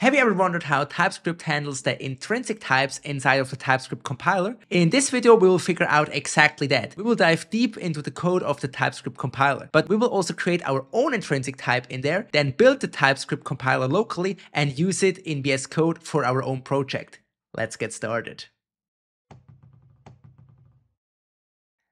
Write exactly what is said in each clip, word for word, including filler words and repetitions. Have you ever wondered how TypeScript handles the intrinsic types inside of the TypeScript compiler? In this video, we will figure out exactly that. We will dive deep into the code of the TypeScript compiler, but we will also create our own intrinsic type in there, then build the TypeScript compiler locally and use it in V S Code for our own project. Let's get started.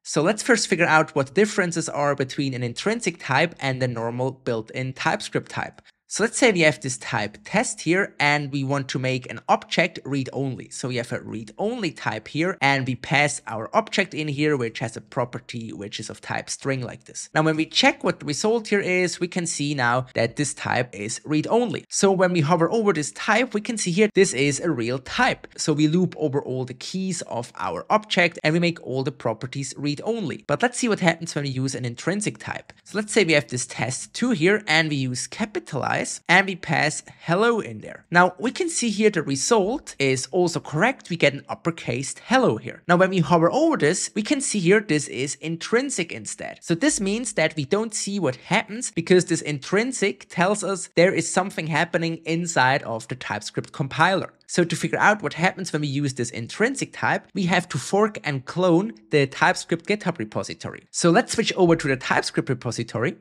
So let's first figure out what differences are between an intrinsic type and the normal built-in TypeScript type. So let's say we have this type test here and we want to make an object read only. So we have a read only type here and we pass our object in here, which has a property, which is of type string like this. Now, when we check what the result here is, we can see now that this type is read only. So when we hover over this type, we can see here, this is a real type. So we loop over all the keys of our object and we make all the properties read only. But let's see what happens when we use an intrinsic type. So let's say we have this test two here and we use capitalize. And we pass hello in there. Now we can see here the result is also correct. We get an uppercase hello here. Now when we hover over this, we can see here this is intrinsic instead. So this means that we don't see what happens because this intrinsic tells us there is something happening inside of the TypeScript compiler. So to figure out what happens when we use this intrinsic type, we have to fork and clone the TypeScript GitHub repository. So let's switch over to the TypeScript repository.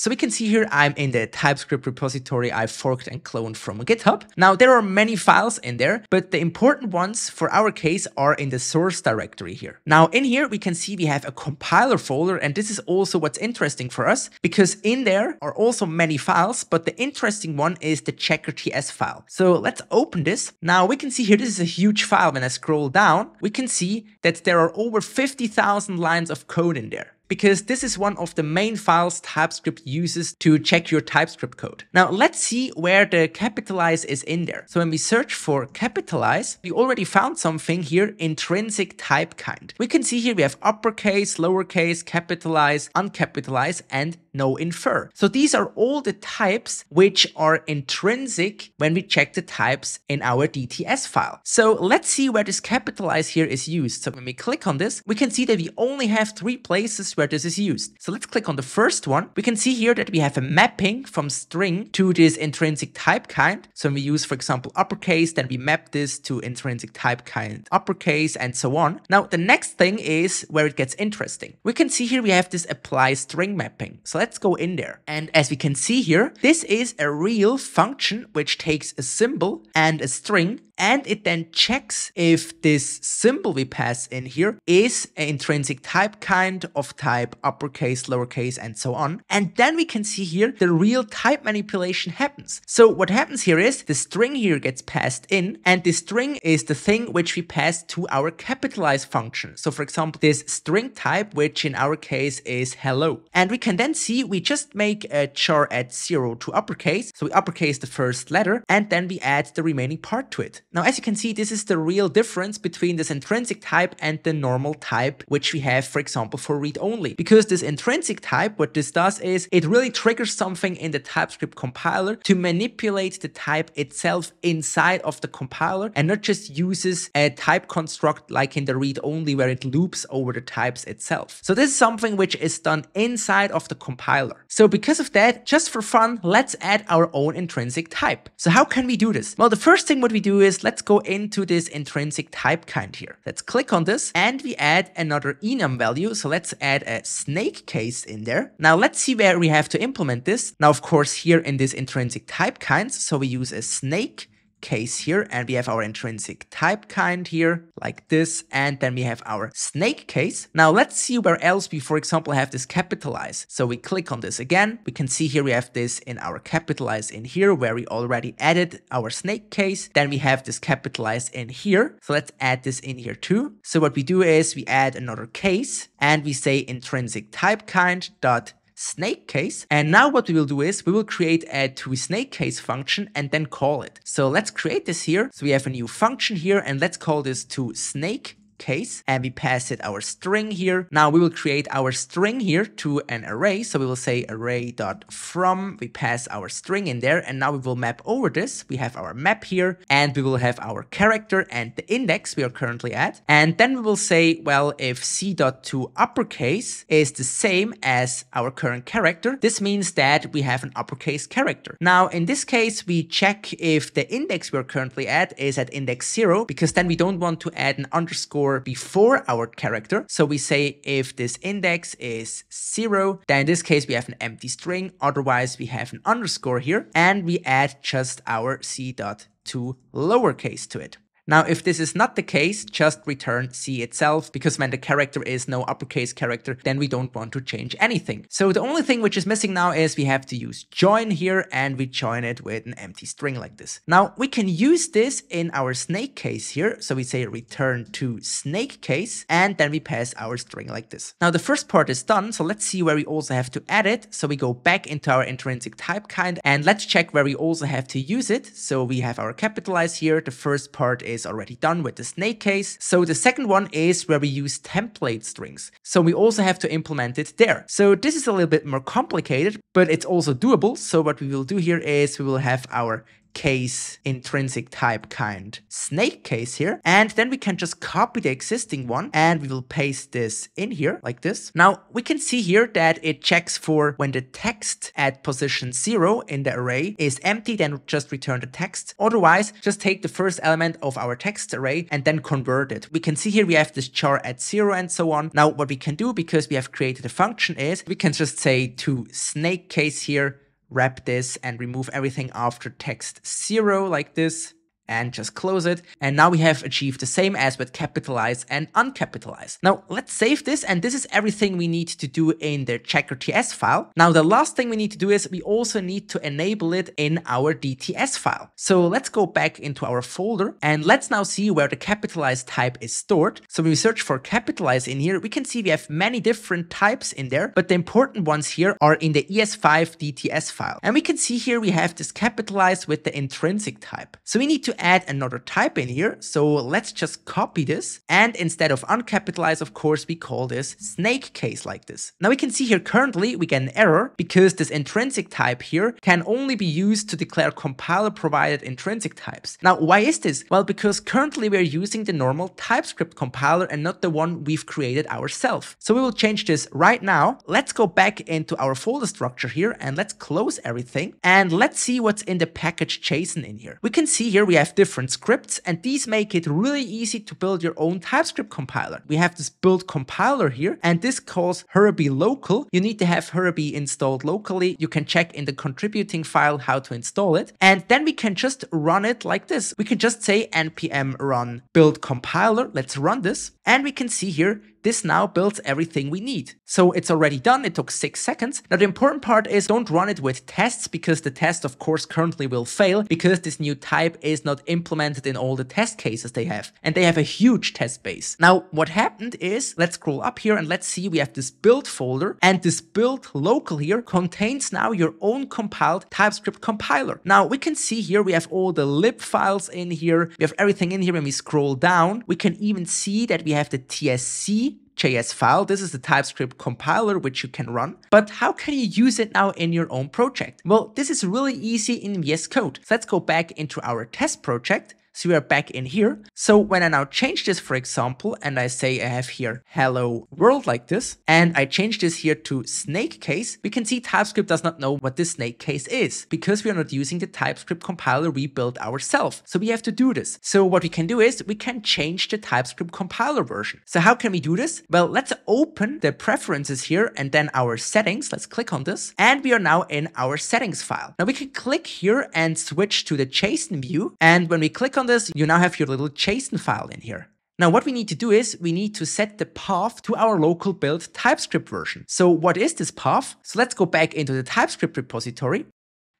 So we can see here, I'm in the TypeScript repository I forked and cloned from GitHub. Now there are many files in there, but the important ones for our case are in the source directory here. Now in here, we can see we have a compiler folder, and this is also what's interesting for us because in there are also many files, but the interesting one is the checker dot T S file. So let's open this. Now we can see here, this is a huge file. When I scroll down, we can see that there are over fifty thousand lines of code in there, because this is one of the main files TypeScript uses to check your TypeScript code. Now let's see where the capitalize is in there. So when we search for capitalize, we already found something here, intrinsic type kind. We can see here we have uppercase, lowercase, capitalize, uncapitalize, and no infer. So these are all the types which are intrinsic when we check the types in our D T S file. So let's see where this capitalize here is used. So when we click on this, we can see that we only have three places where this is used. So let's click on the first one. We can see here that we have a mapping from string to this intrinsic type kind. So when we use, for example, uppercase, then we map this to intrinsic type kind uppercase and so on. Now, the next thing is where it gets interesting. We can see here we have this apply string mapping. So let's go in there. And as we can see here, this is a real function which takes a symbol and a string, and it then checks if this symbol we pass in here is an intrinsic type kind of type uppercase, lowercase, and so on. And then we can see here the real type manipulation happens. So what happens here is the string here gets passed in, and the string is the thing which we pass to our capitalize function. So for example, this string type, which in our case is hello. And we can then see we just make a char at zero to uppercase. So we uppercase the first letter and then we add the remaining part to it. Now, as you can see, this is the real difference between this intrinsic type and the normal type, which we have, for example, for read only. Because this intrinsic type, what this does is it really triggers something in the TypeScript compiler to manipulate the type itself inside of the compiler and not just uses a type construct like in the read only where it loops over the types itself. So this is something which is done inside of the compiler. So because of that, just for fun, let's add our own intrinsic type. So how can we do this? Well, the first thing what we do is let's go into this intrinsic type kind here. Let's click on this and we add another enum value. So let's add a snake case in there. Now let's see where we have to implement this. Now, of course, here in this intrinsic type kinds, so we use a snake case here and we have our intrinsic type kind here like this, and then we have our snake case. Now let's see where else we, for example, have this capitalize. So we click on this again. We can see here we have this in our capitalize in here where we already added our snake case. Then we have this capitalize in here. So let's add this in here too. So what we do is we add another case and we say intrinsic type kind dot snake case. And now what we will do is we will create a to snake case function and then call it. So let's create this here. So we have a new function here and let's call this to snake case, and we pass it our string here. Now we will create our string here to an array. So we will say array.from, we pass our string in there, and now we will map over this. We have our map here, and we will have our character and the index we are currently at. And then we will say, well, if c.to uppercase is the same as our current character, this means that we have an uppercase character. Now in this case, we check if the index we are currently at is at index zero, because then we don't want to add an underscore before our character. So we say if this index is zero, then in this case we have an empty string, otherwise we have an underscore here, and we add just our c dot to lowercase to it. Now, if this is not the case, just return C itself, because when the character is no uppercase character, then we don't want to change anything. So the only thing which is missing now is we have to use join here, and we join it with an empty string like this. Now we can use this in our snake case here. So we say return to snake case, and then we pass our string like this. Now the first part is done. So let's see where we also have to add it. So we go back into our intrinsic type kind, and let's check where we also have to use it. So we have our capitalize here. The first part is is already done with the snake case. So the second one is where we use template strings. So we also have to implement it there. So this is a little bit more complicated, but it's also doable. So what we will do here is we will have our case intrinsic type kind snake case here, and then we can just copy the existing one, and we will paste this in here like this. Now we can see here that it checks for when the text at position zero in the array is empty, then just return the text. Otherwise, just take the first element of our text array and then convert it. We can see here we have this char at zero and so on. Now what we can do, because we have created a function, is we can just say to snake case here, wrap this and remove everything after text zero like this, and just close it. And now we have achieved the same as with capitalize and uncapitalize. Now let's save this, and this is everything we need to do in the checker.ts file. Now the last thing we need to do is we also need to enable it in our D T S file. So let's go back into our folder, and let's now see where the capitalize type is stored. So when we search for capitalize in here, we can see we have many different types in there, but the important ones here are in the E S five D T S file. And we can see here we have this capitalize with the intrinsic type. So we need to add another type in here. So let's just copy this, and instead of uncapitalized, of course, we call this snake case like this. Now we can see here currently we get an error because this intrinsic type here can only be used to declare compiler provided intrinsic types. Now why is this? Well, because currently we're using the normal TypeScript compiler and not the one we've created ourselves. So we will change this right now. Let's go back into our folder structure here, and let's close everything, and let's see what's in the package JSON in here. We can see here we have different scripts, and these make it really easy to build your own TypeScript compiler. We have this build compiler here, and this calls Hurriby local. You need to have Hurriby installed locally. You can check in the contributing file how to install it, and then we can just run it like this. We can just say npm run build compiler. Let's run this, and we can see here this now builds everything we need. So it's already done. It took six seconds. Now the important part is don't run it with tests, because the test of course currently will fail because this new type is not implemented in all the test cases they have. And they have a huge test base. Now what happened is, let's scroll up here and let's see we have this build folder, and this build local here contains now your own compiled TypeScript compiler. Now we can see here we have all the lib files in here. We have everything in here. When we scroll down, we can even see that we have the T S C J S file. This is the TypeScript compiler which you can run. But how can you use it now in your own project? Well, this is really easy in V S Code. So let's go back into our test project. So we are back in here. So when I now change this, for example, and I say I have here hello world like this, and I change this here to snake case, we can see TypeScript does not know what this snake case is because we are not using the TypeScript compiler we built ourselves. So we have to do this. So what we can do is we can change the TypeScript compiler version. So how can we do this? Well, let's open the preferences here and then our settings. Let's click on this, and we are now in our settings file. Now we can click here and switch to the JSON view. And when we click on this, you now have your little JSON file in here. Now what we need to do is we need to set the path to our local build TypeScript version. So what is this path? So let's go back into the TypeScript repository,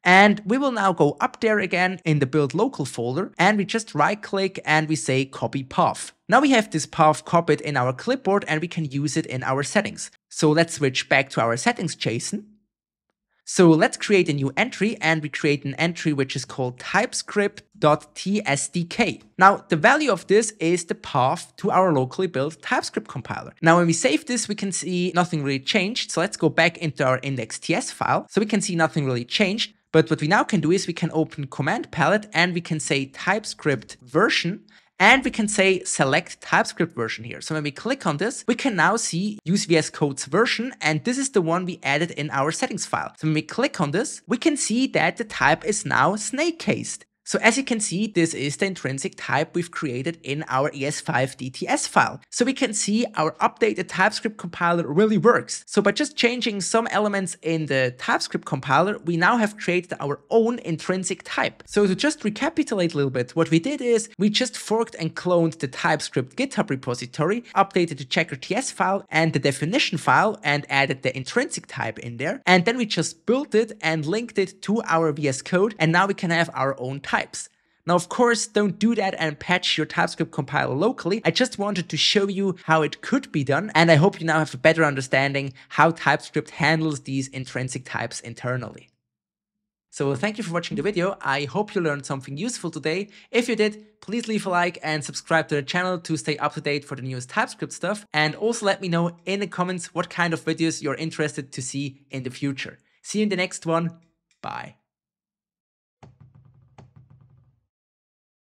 and we will now go up there again in the build local folder, and we just right click and we say copy path. Now we have this path copied in our clipboard, and we can use it in our settings. So let's switch back to our settings JSON. So let's create a new entry, and we create an entry which is called TypeScript dot T S D K. Now the value of this is the path to our locally built TypeScript compiler. Now when we save this, we can see nothing really changed. So let's go back into our index dot T S file. So we can see nothing really changed. But what we now can do is we can open command palette and we can say TypeScript version. And we can say select TypeScript version here. So when we click on this, we can now see use V S Code's version. And this is the one we added in our settings file. So when we click on this, we can see that the type is now snake cased. So as you can see, this is the intrinsic type we've created in our E S five D T S file. So we can see our updated TypeScript compiler really works. So by just changing some elements in the TypeScript compiler, we now have created our own intrinsic type. So to just recapitulate a little bit, what we did is we just forked and cloned the TypeScript GitHub repository, updated the checker dot T S file and the definition file and added the intrinsic type in there. And then we just built it and linked it to our V S Code. And now we can have our own type. Types. Now, of course, don't do that and patch your TypeScript compiler locally. I just wanted to show you how it could be done. And I hope you now have a better understanding how TypeScript handles these intrinsic types internally. So thank you for watching the video. I hope you learned something useful today. If you did, please leave a like and subscribe to the channel to stay up to date for the newest TypeScript stuff. And also let me know in the comments what kind of videos you're interested to see in the future. See you in the next one. Bye.